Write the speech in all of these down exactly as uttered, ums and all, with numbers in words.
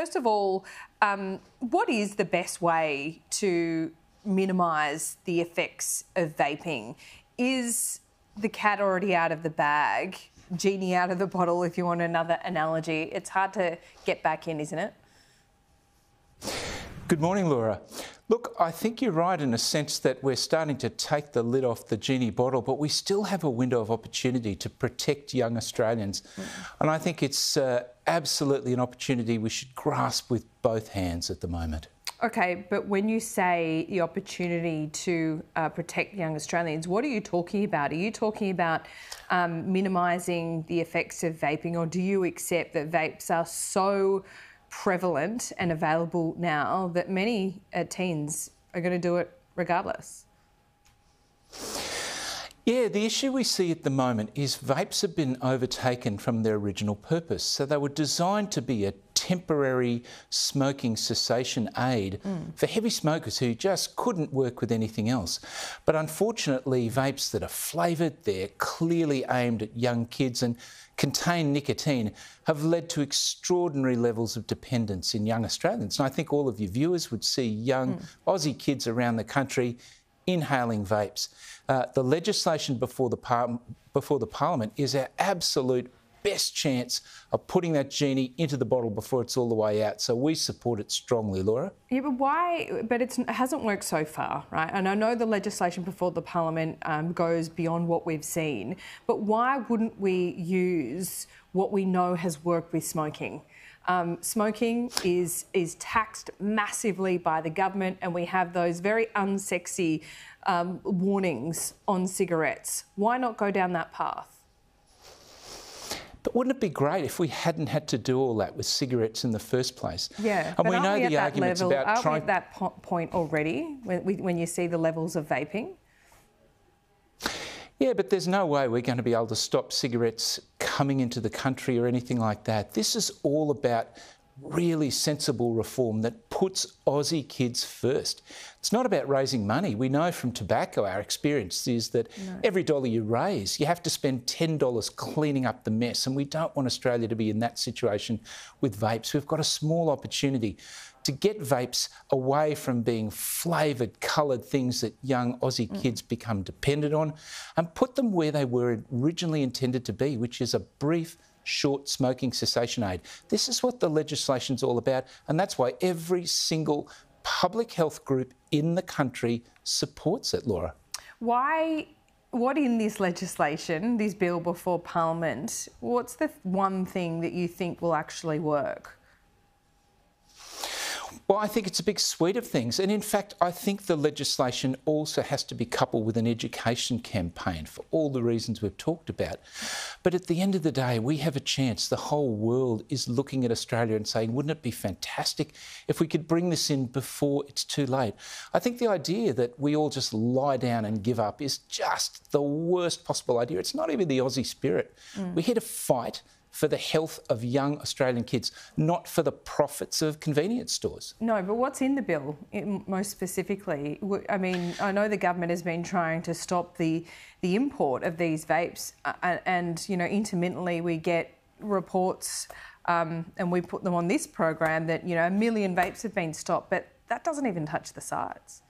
first of all, um, what is the best way to minimise the effects of vaping? Is the cat already out of the bag, genie out of the bottle, if you want another analogy? It's hard to get back in, isn't it? Good morning, Laura. Look, I think you're right in a sense that we're starting to take the lid off the genie bottle, but we still have a window of opportunity to protect young Australians. Mm-hmm. And I think it's uh, absolutely an opportunity we should grasp with both hands at the moment. OK, but when you say the opportunity to uh, protect young Australians, what are you talking about? Are you talking about um, minimising the effects of vaping, or do you accept that vapes are so prevalent and available now that many uh, teens are going to do it regardless? Yeah, the issue we see at the moment is vapes have been overtaken from their original purpose. So they were designed to be a temporary smoking cessation aid mm. for heavy smokers who just couldn't work with anything else. But unfortunately, vapes that are flavoured, they're clearly aimed at young kids and contain nicotine, have led to extraordinary levels of dependence in young Australians. And I think all of your viewers would see young mm. Aussie kids around the country inhaling vapes. Uh, the legislation before the, par before the Parliament is our absolute best chance of putting that genie into the bottle before it's all the way out. So we support it strongly, Laura. Yeah, but why? But it's, it hasn't worked so far, right? And I know the legislation before the Parliament um, goes beyond what we've seen, but why wouldn't we use what we know has worked with smoking? Um, smoking is is taxed massively by the government, and we have those very unsexy um, warnings on cigarettes. Why not go down that path? But wouldn't it be great if we hadn't had to do all that with cigarettes in the first place? Yeah, and we know the arguments about trying. Aren't we at that po point already when, when you see the levels of vaping? Yeah, but there's no way we're going to be able to stop cigarettes coming into the country or anything like that. This is all about really sensible reform that puts Aussie kids first. It's not about raising money. We know from tobacco, our experience is that no. every dollar you raise, you have to spend ten dollars cleaning up the mess, and we don't want Australia to be in that situation with vapes. We've got a small opportunity to get vapes away from being flavoured, coloured things that young Aussie mm. kids become dependent on, and put them where they were originally intended to be, which is a brief, short smoking cessation aid. This is what the legislation's all about, and that's why every single public health group in the country supports it, Laura. Why, what in this legislation, this bill before Parliament, what's the one thing that you think will actually work? Well, I think it's a big suite of things. And in fact, I think the legislation also has to be coupled with an education campaign for all the reasons we've talked about. But at the end of the day, we have a chance. The whole world is looking at Australia and saying, wouldn't it be fantastic if we could bring this in before it's too late? I think the idea that we all just lie down and give up is just the worst possible idea. It's not even the Aussie spirit. Mm. We're here to fight for the health of young Australian kids, not for the profits of convenience stores. No, but what's in the bill, most specifically? I mean, I know the government has been trying to stop the, the import of these vapes, and, you know, intermittently we get reports, um, and we put them on this program, that, you know, a million vapes have been stopped, but that doesn't even touch the sides.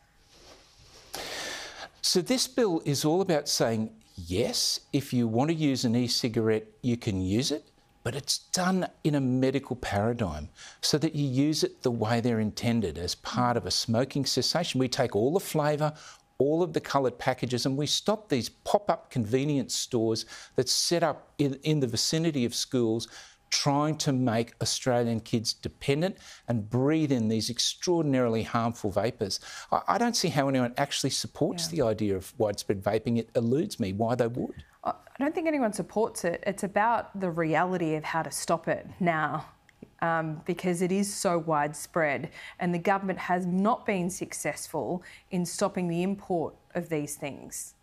So this bill is all about saying, yes, if you want to use an e-cigarette, you can use it, but it's done in a medical paradigm so that you use it the way they're intended, as part of a smoking cessation. We take all the flavour, all of the coloured packages, and we stop these pop-up convenience stores that set up in, in the vicinity of schools, trying to make Australian kids dependent and breathe in these extraordinarily harmful vapours. I, I don't see how anyone actually supports yeah. the idea of widespread vaping. It eludes me why they would. I don't think anyone supports it. It's about the reality of how to stop it now, um, because it is so widespread, and the government has not been successful in stopping the import of these things.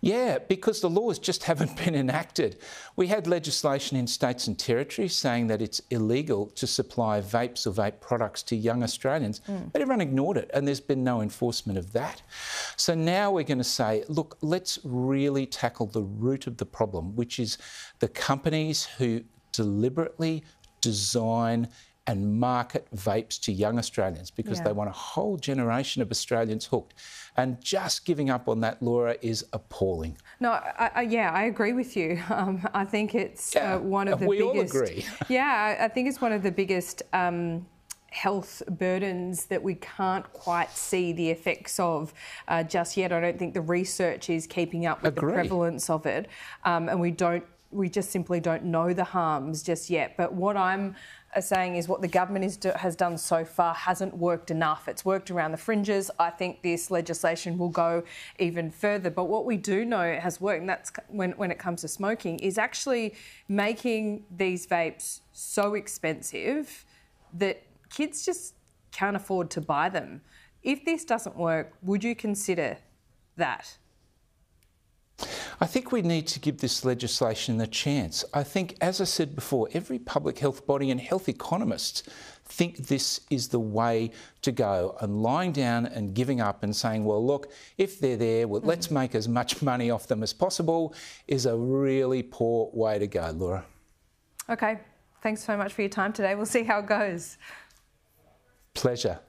Yeah, because the laws just haven't been enacted. We had legislation in states and territories saying that it's illegal to supply vapes or vape products to young Australians, mm. but everyone ignored it, and there's been no enforcement of that. So now we're going to say, look, let's really tackle the root of the problem, which is the companies who deliberately design and market vapes to young Australians because yeah. they want a whole generation of Australians hooked. And just giving up on that, Laura, is appalling. No, I, I, yeah, I agree with you. Um, I think it's yeah, uh, one of the we biggest... we all agree. Yeah, I think it's one of the biggest um, health burdens that we can't quite see the effects of uh, just yet. I don't think the research is keeping up with agree. the prevalence of it. Um, and we don't, we just simply don't know the harms just yet. But what I'm... saying is what the government is do, has done so far hasn't worked enough. It's worked around the fringes. I think this legislation will go even further. But what we do know has worked, and that's when, when it comes to smoking, is actually making these vapes so expensive that kids just can't afford to buy them. If this doesn't work, would you consider that? I think we need to give this legislation a chance. I think, as I said before, every public health body and health economists think this is the way to go, and lying down and giving up and saying, well, look, if they're there, well, mm-hmm. let's make as much money off them as possible is a really poor way to go, Laura. OK. Thanks so much for your time today. We'll see how it goes. Pleasure.